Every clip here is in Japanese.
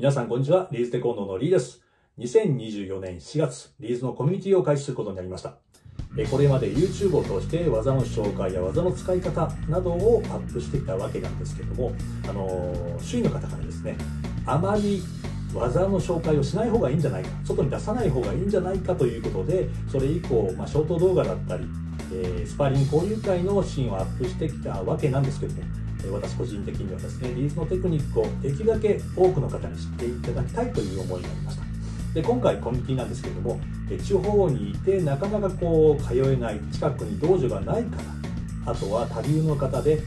皆さんこんにちは、リーズテコンドのリーです。2024年4月、リーズのコミュニティを開始することになりました。これまで YouTube を通して技の紹介や技の使い方などをアップしてきたわけなんですけども、周囲の方からですね、あまり技の紹介をしない方がいいんじゃないか、外に出さない方がいいんじゃないかということで、それ以降、ショート動画だったり、スパーリング交流会のシーンをアップしてきたわけなんですけども、私個人的にはですね、リーズのテクニックをできるだけ多くの方に知っていただきたいという思いがありました。で、今回コミュニティなんですけれども、地方にいてなかなか通えない、近くに道場がない方、あとは他流の方で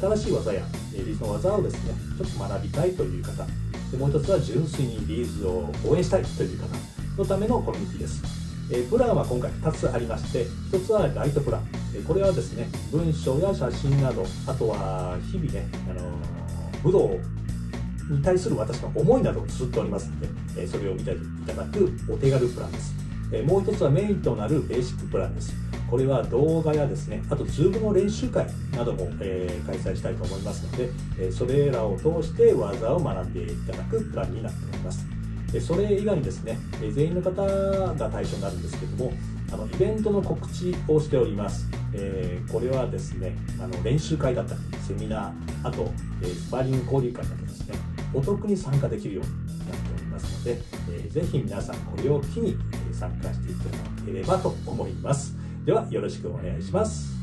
新しい技やリーズの技をですね、ちょっと学びたいという方で、もう一つは純粋にリーズを応援したいという方のためのコミュニティです。プランは今回2つありまして、1つはライトプラン、これはですね、文章や写真など、あとは日々ね、武道に対する私の思いなどを綴っておりますので、それを見ていただくお手軽プランです。もう一つはメインとなるベーシックプランです。これは動画やですね、あと Zoom の練習会なども開催したいと思いますので、それらを通して技を学んでいただくプランになっております。それ以外にですね、全員の方が対象になるんですけども、イベントの告知をしております。これはですね、練習会だったり、セミナー、あと、スパーリング交流会などですね、お得に参加できるようになっておりますので、ぜひ皆さんこれを機に参加していただければと思います。では、よろしくお願いします。